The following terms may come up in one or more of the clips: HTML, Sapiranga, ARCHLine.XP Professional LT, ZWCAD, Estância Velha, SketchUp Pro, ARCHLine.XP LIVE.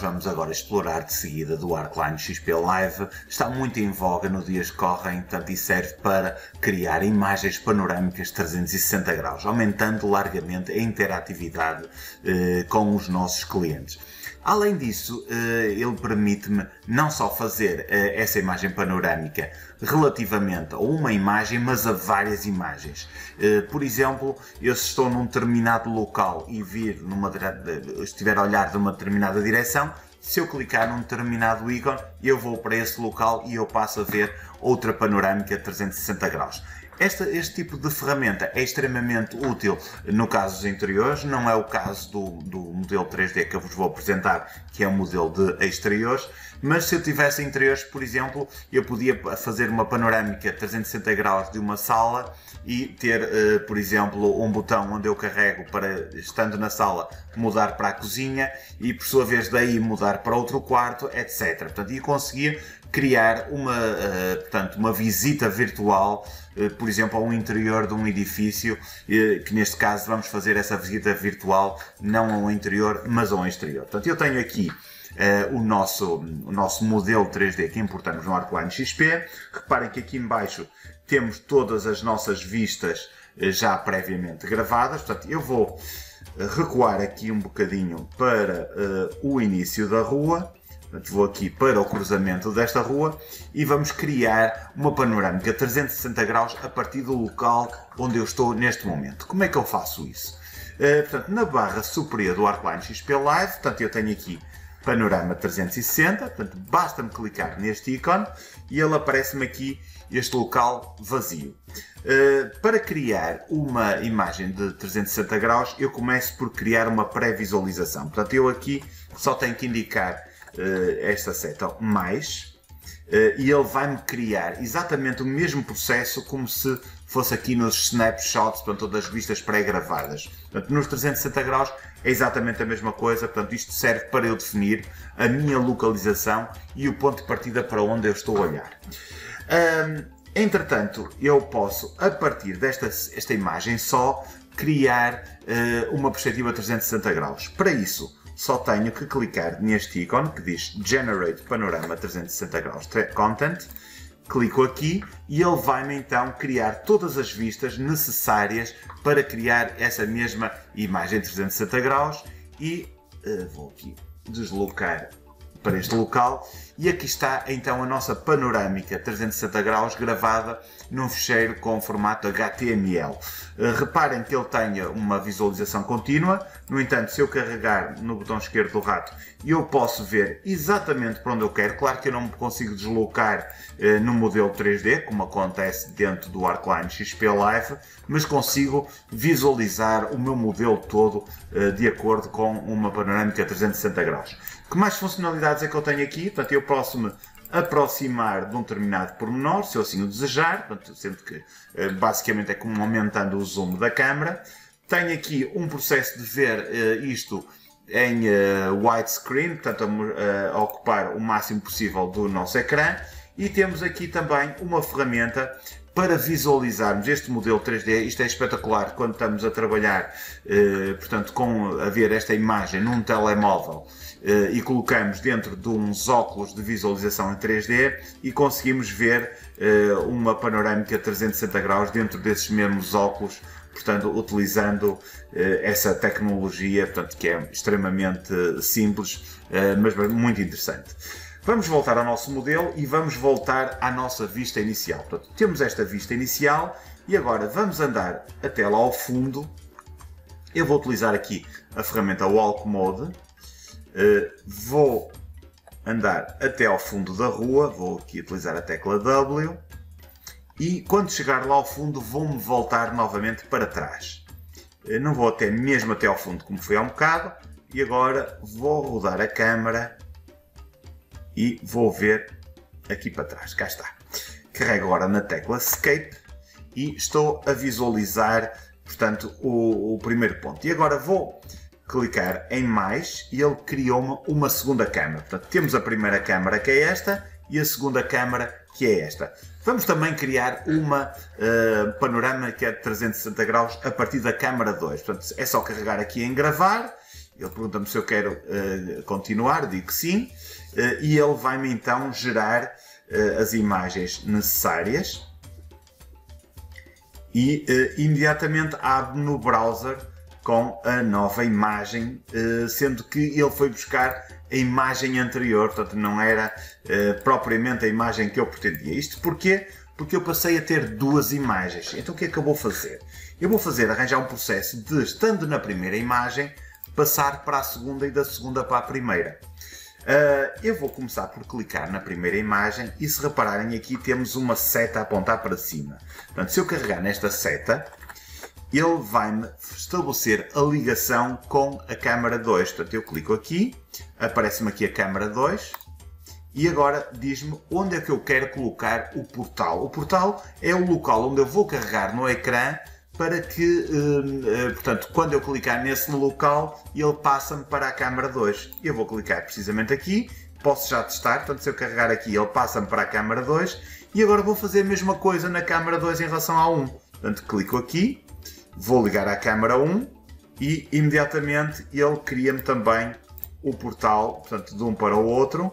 vamos agora explorar de seguida do ARCHLine.XP Live, está muito em voga no dias que correm, portanto, e serve para criar imagens panorâmicas 360 graus, aumentando largamente a interatividade com os nossos clientes. Além disso, ele permite-me não só fazer essa imagem panorâmica relativamente a uma imagem, mas a várias imagens. Por exemplo, eu se estou num determinado local e vir estiver a olhar de uma determinada direção, se eu clicar num determinado ícone, eu vou para esse local e eu passo a ver outra panorâmica de 360 graus. Este tipo de ferramenta é extremamente útil no caso dos interiores, não é o caso do modelo 3D que eu vos vou apresentar, que é um modelo de exteriores, mas se eu tivesse interiores, por exemplo, eu podia fazer uma panorâmica 360 graus de uma sala e ter, por exemplo, um botão onde eu carrego para, estando na sala, mudar para a cozinha e, por sua vez, daí mudar para outro quarto, etc. Portanto, e conseguir criar uma visita virtual, por exemplo, ao interior de um edifício, que neste caso vamos fazer essa visita virtual não ao interior, mas ao exterior. Portanto, eu tenho aqui o nosso modelo 3D que importamos no ARCHLine.XP. Reparem que aqui em baixo temos todas as nossas vistas já previamente gravadas. Portanto, eu vou recuar aqui um bocadinho para o início da rua. Vou aqui para o cruzamento desta rua e vamos criar uma panorâmica 360 graus a partir do local onde eu estou neste momento. Como é que eu faço isso? Portanto, na barra superior do ARCHLine.XP Live, portanto, eu tenho aqui panorama 360, portanto, basta-me clicar neste ícone e ele aparece-me aqui, este local vazio. Para criar uma imagem de 360 graus, eu começo por criar uma pré-visualização. Portanto, eu aqui só tenho que indicar esta seta mais e ele vai-me criar exatamente o mesmo processo como se fosse aqui nos snapshots, portanto, das vistas pré-gravadas. Portanto, nos 360 graus é exatamente a mesma coisa, portanto, isto serve para eu definir a minha localização e o ponto de partida para onde eu estou a olhar. Entretanto, eu posso, a partir desta imagem só, criar uma perspectiva 360 graus. Para isso, só tenho que clicar neste ícone que diz Generate Panorama 360 graus Content. Clico aqui e ele vai-me então criar todas as vistas necessárias para criar essa mesma imagem 360 graus e vou aqui deslocar para este local e aqui está então a nossa panorâmica 360 graus gravada num ficheiro com formato HTML. Reparem que ele tem uma visualização contínua, no entanto, se eu carregar no botão esquerdo do rato, eu posso ver exatamente para onde eu quero. Claro que eu não me consigo deslocar no modelo 3D, como acontece dentro do ARCHLine.XP Live, mas consigo visualizar o meu modelo todo de acordo com uma panorâmica 360 graus. Que mais funcionalidades é que eu tenho aqui? Portanto, eu posso me aproximar de um determinado pormenor, se eu assim o desejar, portanto, sempre que basicamente é como aumentando o zoom da câmera. Tenho aqui um processo de ver isto em widescreen, portanto a ocupar o máximo possível do nosso ecrã. E temos aqui também uma ferramenta para visualizarmos este modelo 3D. Isto é espetacular quando estamos a trabalhar, portanto, a ver esta imagem num telemóvel e colocamos dentro de uns óculos de visualização em 3D e conseguimos ver uma panorâmica 360 graus dentro desses mesmos óculos, portanto, utilizando essa tecnologia, portanto, que é extremamente simples, mas muito interessante. Vamos voltar ao nosso modelo e vamos voltar à nossa vista inicial. Portanto, temos esta vista inicial e agora vamos andar até lá ao fundo. Eu vou utilizar aqui a ferramenta Walk Mode. Vou andar até ao fundo da rua, vou aqui utilizar a tecla W e quando chegar lá ao fundo vou-me voltar novamente para trás. Não vou até mesmo até ao fundo como fui há um bocado e agora vou rodar a câmera e vou ver aqui para trás, cá está. Carrego agora na tecla Escape e estou a visualizar, portanto, o primeiro ponto. E agora vou clicar em mais e ele criou-me uma segunda câmara. Portanto, temos a primeira câmara que é esta e a segunda câmara que é esta. Vamos também criar uma panorâmica de 360 graus a partir da câmara 2. Portanto, é só carregar aqui em gravar Ele pergunta-me se eu quero continuar, digo que sim, e ele vai-me então gerar as imagens necessárias e imediatamente abre no browser com a nova imagem, sendo que ele foi buscar a imagem anterior, portanto não era propriamente a imagem que eu pretendia. Isto porquê? Porque eu passei a ter duas imagens. Então o que é que eu vou fazer? Eu vou fazer, arranjar um processo de, estando na primeira imagem, passar para a segunda e da segunda para a primeira. Eu vou começar por clicar na primeira imagem e, se repararem, aqui temos uma seta a apontar para cima. Portanto, se eu carregar nesta seta, ele vai-me estabelecer a ligação com a câmara 2. Portanto, eu clico aqui, aparece-me aqui a câmara 2 e agora diz-me onde é que eu quero colocar o portal. O portal é o local onde eu vou carregar no ecrã para que, portanto, quando eu clicar nesse local, ele passa-me para a câmara 2. Eu vou clicar precisamente aqui, posso já testar, portanto, se eu carregar aqui, ele passa-me para a câmara 2. E agora vou fazer a mesma coisa na câmara 2 em relação à 1. Portanto, clico aqui, vou ligar à câmara 1 e imediatamente ele cria-me também o portal, portanto, de um para o outro.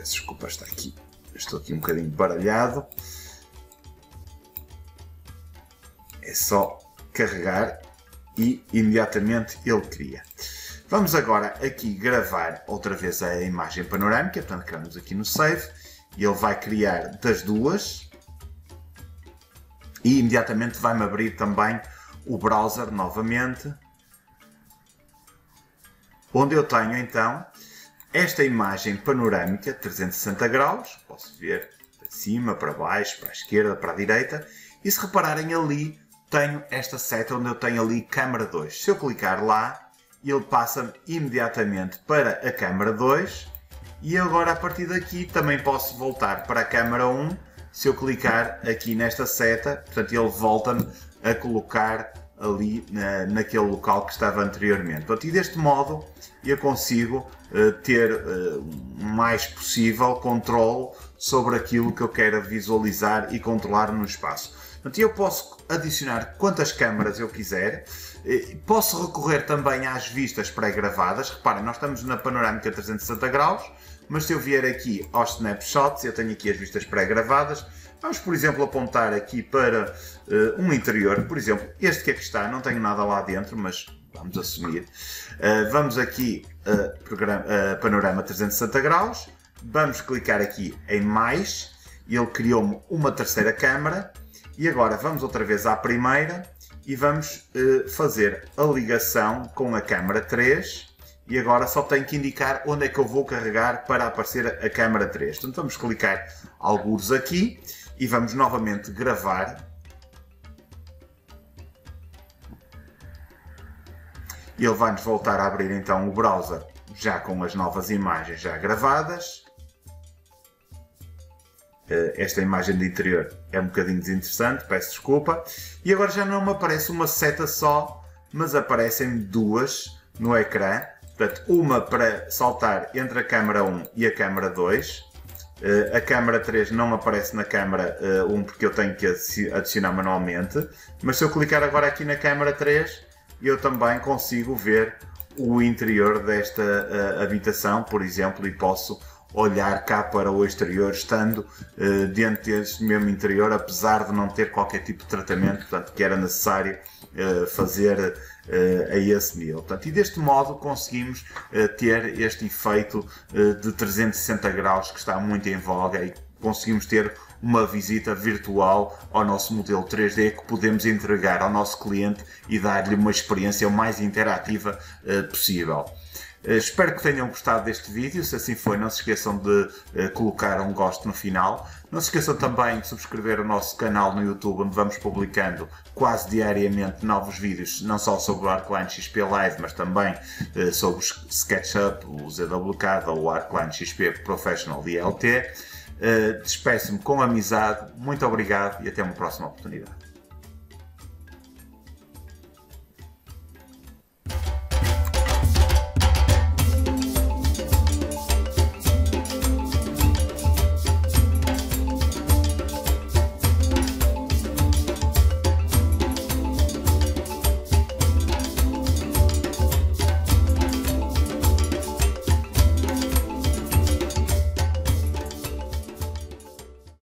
Desculpa, está aqui. Estou aqui um bocadinho baralhado. É só carregar e imediatamente ele cria. Vamos agora aqui gravar outra vez a imagem panorâmica. Portanto, carregamos aqui no Save e ele vai criar das duas. E imediatamente vai-me abrir também o browser novamente, onde eu tenho então esta imagem panorâmica 360 graus, posso ver para cima, para baixo, para a esquerda, para a direita, e se repararem ali tenho esta seta onde eu tenho ali câmara 2. Se eu clicar lá, ele passa-me imediatamente para a câmara 2 e agora a partir daqui também posso voltar para a câmara 1. Se eu clicar aqui nesta seta, portanto ele volta-me a colocar ali naquele local que estava anteriormente. Portanto, e deste modo eu consigo ter mais possível controle sobre aquilo que eu quero visualizar e controlar no espaço. Portanto, eu posso adicionar quantas câmaras eu quiser, posso recorrer também às vistas pré-gravadas. Reparem, nós estamos na panorâmica 360 graus, mas se eu vier aqui aos snapshots, eu tenho aqui as vistas pré-gravadas. Vamos, por exemplo, apontar aqui para um interior, por exemplo, este que aqui está, não tenho nada lá dentro, mas vamos assumir. Vamos aqui a panorama 360 graus, vamos clicar aqui em mais, ele criou-me uma terceira câmara e agora vamos outra vez à primeira e vamos fazer a ligação com a câmara 3 e agora só tenho que indicar onde é que eu vou carregar para aparecer a câmara 3. Portanto, vamos clicar alguns aqui e vamos novamente gravar. Ele vai-nos voltar a abrir então o browser já com as novas imagens já gravadas. Esta imagem de interior é um bocadinho desinteressante, peço desculpa. E agora já não me aparece uma seta só, mas aparecem duas no ecrã. Portanto, uma para saltar entre a câmara 1 e a câmara 2. A câmara 3 não aparece na câmara 1 porque eu tenho que adicionar manualmente, mas se eu clicar agora aqui na câmara 3 eu também consigo ver o interior desta habitação, por exemplo, e posso olhar cá para o exterior estando dentro deste mesmo interior, apesar de não ter qualquer tipo de tratamento, portanto, que era necessário fazer a esse nível. Portanto, e deste modo conseguimos ter este efeito de 360 graus que está muito em voga e conseguimos ter uma visita virtual ao nosso modelo 3D que podemos entregar ao nosso cliente e dar-lhe uma experiência o mais interativa possível. Espero que tenham gostado deste vídeo. Se assim foi, não se esqueçam de colocar um gosto no final. Não se esqueçam também de subscrever o nosso canal no YouTube, onde vamos publicando quase diariamente novos vídeos, não só sobre o ARCHLine.XP Live, mas também sobre o SketchUp, o ZWCAD ou o ARCHLine.XP Professional LT. Despeço-me com amizade. Muito obrigado e até uma próxima oportunidade.